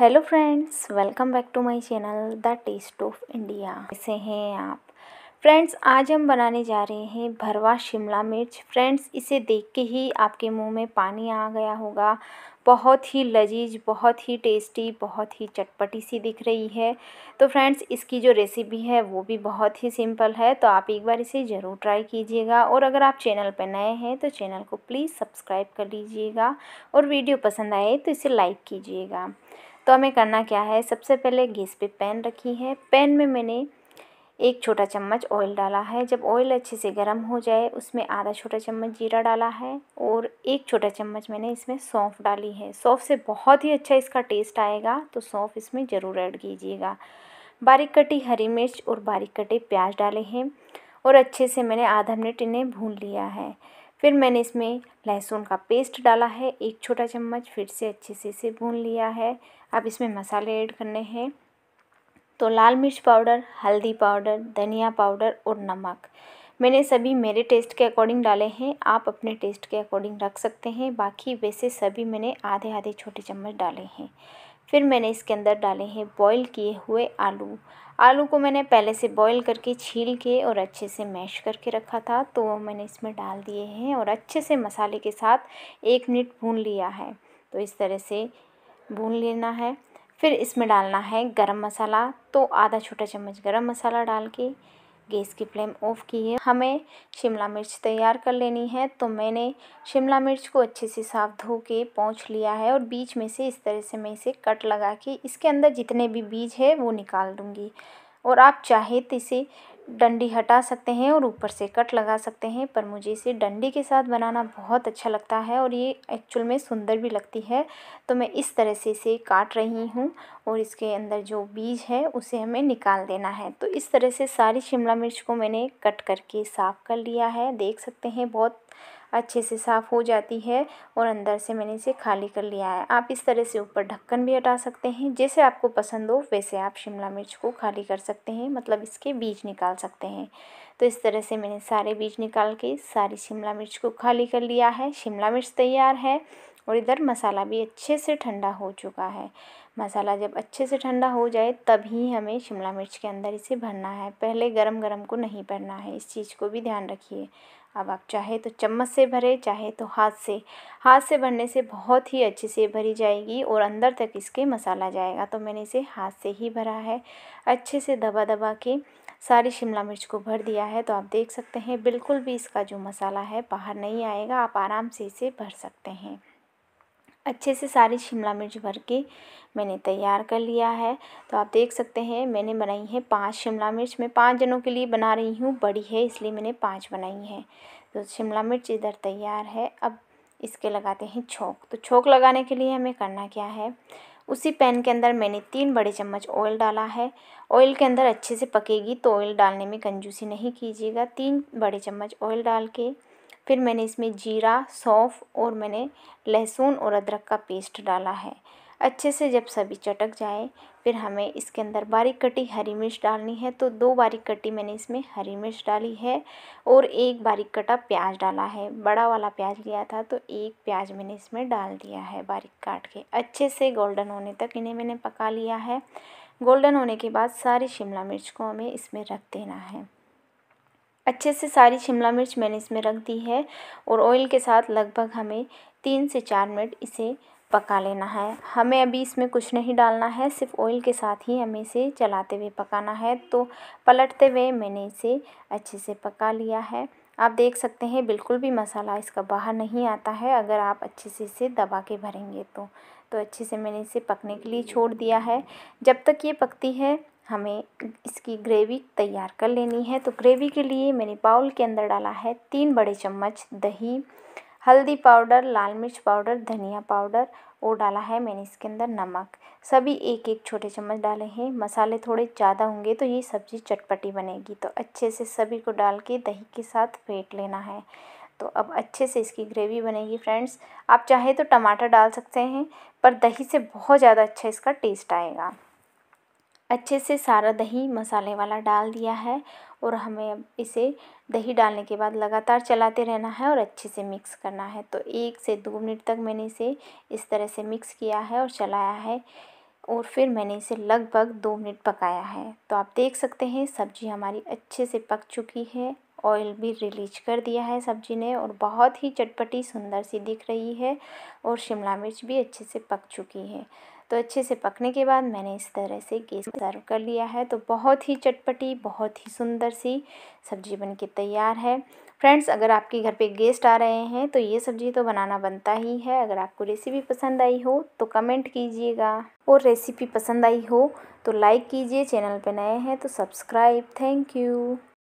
Hello friends, welcome back to my channel the taste of India. कैसे हैं आप friends? आज हम बनाने जा रहे हैं भरवा शिमला मिर्च। फ्रेंड्स, इसे देख के ही आपके मुंह में पानी आ गया होगा। बहुत ही लजीज, बहुत ही टेस्टी, बहुत ही चटपटी सी दिख रही है। तो फ्रेंड्स, इसकी जो रेसिपी है वो भी बहुत ही सिंपल है, तो आप एक बार इसे ज़रूर ट्राई कीजिएगा। और अगर आप चैनल पर नए हैं तो चैनल को प्लीज़ सब्सक्राइब कर लीजिएगा, और वीडियो पसंद आए तो इसे लाइक कीजिएगा। तो हमें करना क्या है, सबसे पहले गैस पे पैन रखी है। पैन में मैंने एक छोटा चम्मच ऑयल डाला है। जब ऑयल अच्छे से गर्म हो जाए, उसमें आधा छोटा चम्मच जीरा डाला है और एक छोटा चम्मच मैंने इसमें सौंफ डाली है। सौंफ से बहुत ही अच्छा इसका टेस्ट आएगा, तो सौंफ इसमें ज़रूर ऐड कीजिएगा। बारीक कटी हरी मिर्च और बारीक कटे प्याज डाले हैं और अच्छे से मैंने आधा मिनट इन्हें भून लिया है। फिर मैंने इसमें लहसुन का पेस्ट डाला है एक छोटा चम्मच, फिर से अच्छे से इसे भून लिया है। अब इसमें मसाले ऐड करने हैं, तो लाल मिर्च पाउडर, हल्दी पाउडर, धनिया पाउडर और नमक मैंने सभी मेरे टेस्ट के अकॉर्डिंग डाले हैं। आप अपने टेस्ट के अकॉर्डिंग रख सकते हैं। बाकी वैसे सभी मैंने आधे आधे छोटे चम्मच डाले हैं। फिर मैंने इसके अंदर डाले हैं बॉईल किए हुए आलू। आलू को मैंने पहले से बॉईल करके छील के और अच्छे से मैश करके रखा था, तो मैंने इसमें डाल दिए हैं और अच्छे से मसाले के साथ 1 मिनट भून लिया है। तो इस तरह से भून लेना है। फिर इसमें डालना है गरम मसाला, तो आधा छोटा चम्मच गरम मसाला डाल के गैस की फ्लेम ऑफ की है। हमें शिमला मिर्च तैयार कर लेनी है, तो मैंने शिमला मिर्च को अच्छे से साफ धो के पोंछ लिया है और बीच में से इस तरह से मैं इसे कट लगा के इसके अंदर जितने भी बीज है वो निकाल दूंगी। और आप चाहे तो इसे डंडी हटा सकते हैं और ऊपर से कट लगा सकते हैं, पर मुझे इसे डंडी के साथ बनाना बहुत अच्छा लगता है और ये एक्चुअल में सुंदर भी लगती है। तो मैं इस तरह से इसे काट रही हूँ और इसके अंदर जो बीज है उसे हमें निकाल देना है। तो इस तरह से सारी शिमला मिर्च को मैंने कट करके साफ़ कर लिया है। देख सकते हैं बहुत अच्छे से साफ़ हो जाती है और अंदर से मैंने इसे खाली कर लिया है। आप इस तरह से ऊपर ढक्कन भी हटा सकते हैं। जैसे आपको पसंद हो वैसे आप शिमला मिर्च को खाली कर सकते हैं, मतलब इसके बीज निकाल सकते हैं। तो इस तरह से मैंने सारे बीज निकाल के सारी शिमला मिर्च को खाली कर लिया है। शिमला मिर्च तैयार है और इधर मसाला भी अच्छे से ठंडा हो चुका है। मसाला जब अच्छे से ठंडा हो जाए तभी हमें शिमला मिर्च के अंदर इसे भरना है, पहले गरम गरम को नहीं भरना है। इस चीज़ को भी ध्यान रखिए। अब आप चाहे तो चम्मच से भरे, चाहे तो हाथ से भरने से बहुत ही अच्छे से भरी जाएगी और अंदर तक इसके मसाला जाएगा। तो मैंने इसे हाथ से ही भरा है। अच्छे से दबा दबा के सारी शिमला मिर्च को भर दिया है। तो आप देख सकते हैं बिल्कुल भी इसका जो मसाला है बाहर नहीं आएगा। आप आराम से इसे भर सकते हैं। अच्छे से सारी शिमला मिर्च भर के मैंने तैयार कर लिया है। तो आप देख सकते हैं मैंने बनाई है 5 शिमला मिर्च। मैं 5 जनों के लिए बना रही हूँ, बड़ी है इसलिए मैंने 5 बनाई है। तो शिमला मिर्च इधर तैयार है। अब इसके लगाते हैं छोंक। तो छोंक लगाने के लिए हमें करना क्या है, उसी पैन के अंदर मैंने 3 बड़े चम्मच ऑयल डाला है। ऑयल के अंदर अच्छे से पकेगी, तो ऑयल डालने में कंजूसी नहीं कीजिएगा। 3 बड़े चम्मच ऑयल डाल के फिर मैंने इसमें जीरा, सौंफ और मैंने लहसुन और अदरक का पेस्ट डाला है। अच्छे से जब सभी चटक जाए फिर हमें इसके अंदर बारीक कटी हरी मिर्च डालनी है। तो 2 बारीक कटी मैंने इसमें हरी मिर्च डाली है और 1 बारीक कटा प्याज डाला है। बड़ा वाला प्याज लिया था, तो 1 प्याज मैंने इसमें डाल दिया है बारीक काट के। अच्छे से गोल्डन होने तक इन्हें मैंने पका लिया है। गोल्डन होने के बाद सारी शिमला मिर्च को हमें इसमें रख देना है। अच्छे से सारी शिमला मिर्च मैंने इसमें रख दी है और ऑयल के साथ लगभग हमें 3 से 4 मिनट इसे पका लेना है। हमें अभी इसमें कुछ नहीं डालना है, सिर्फ ऑयल के साथ ही हमें इसे चलाते हुए पकाना है। तो पलटते हुए मैंने इसे अच्छे से पका लिया है। आप देख सकते हैं बिल्कुल भी मसाला इसका बाहर नहीं आता है, अगर आप अच्छे से इसे दबा के भरेंगे तो अच्छे से मैंने इसे पकने के लिए छोड़ दिया है। जब तक ये पकती है हमें इसकी ग्रेवी तैयार कर लेनी है। तो ग्रेवी के लिए मैंने बाउल के अंदर डाला है 3 बड़े चम्मच दही, हल्दी पाउडर, लाल मिर्च पाउडर, धनिया पाउडर और डाला है मैंने इसके अंदर नमक। सभी 1-1 छोटे चम्मच डाले हैं। मसाले थोड़े ज़्यादा होंगे तो ये सब्ज़ी चटपटी बनेगी। तो अच्छे से सभी को डाल के दही के साथ फेंट लेना है। तो अब अच्छे से इसकी ग्रेवी बनेगी। फ्रेंड्स, आप चाहे तो टमाटर डाल सकते हैं, पर दही से बहुत ज़्यादा अच्छा इसका टेस्ट आएगा। अच्छे से सारा दही मसाले वाला डाल दिया है और हमें अब इसे दही डालने के बाद लगातार चलाते रहना है और अच्छे से मिक्स करना है। तो 1 से 2 मिनट तक मैंने इसे इस तरह से मिक्स किया है और चलाया है। और फिर मैंने इसे लगभग 2 मिनट पकाया है। तो आप देख सकते हैं सब्ज़ी हमारी अच्छे से पक चुकी है, ऑयल भी रिलीज कर दिया है सब्ज़ी ने और बहुत ही चटपटी सुंदर सी दिख रही है और शिमला मिर्च भी अच्छे से पक चुकी है। तो अच्छे से पकने के बाद मैंने इस तरह से गैस पर सर्व कर लिया है। तो बहुत ही चटपटी, बहुत ही सुंदर सी सब्ज़ी बनके तैयार है। फ्रेंड्स, अगर आपके घर पे गेस्ट आ रहे हैं तो ये सब्ज़ी तो बनाना बनता ही है। अगर आपको रेसिपी पसंद आई हो तो कमेंट कीजिएगा और रेसिपी पसंद आई हो तो लाइक कीजिए। चैनल पे नए हैं तो सब्सक्राइब। Thank you.